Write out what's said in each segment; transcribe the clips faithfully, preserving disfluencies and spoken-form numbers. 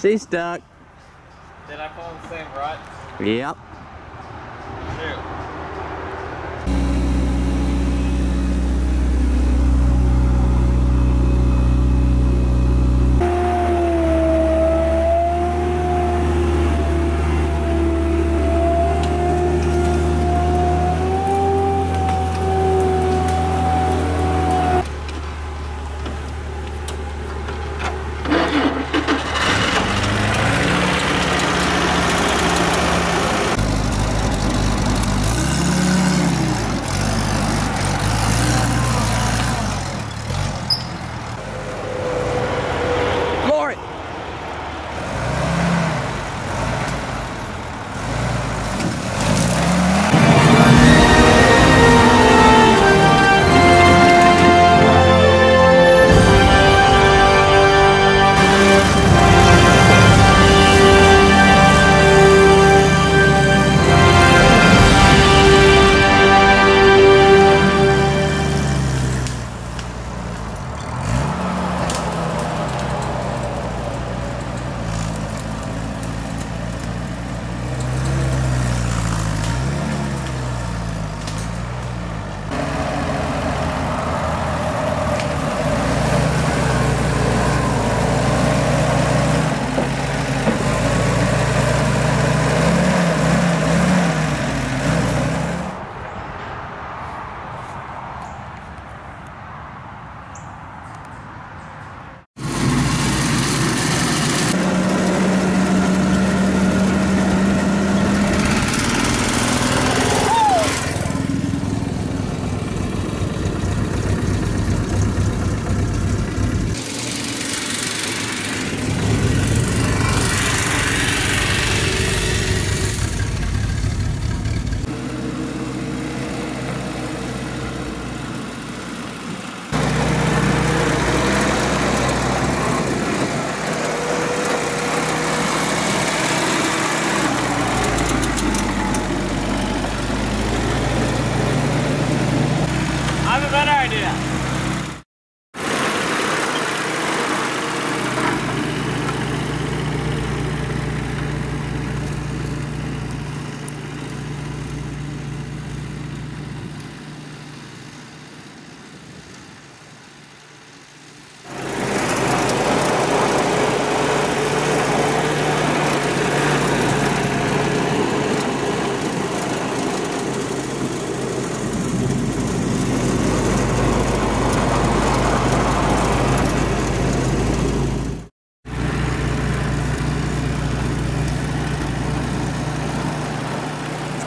She's stuck. Did I pull the same rod? Yep. Shoot.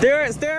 Steer it, steer it.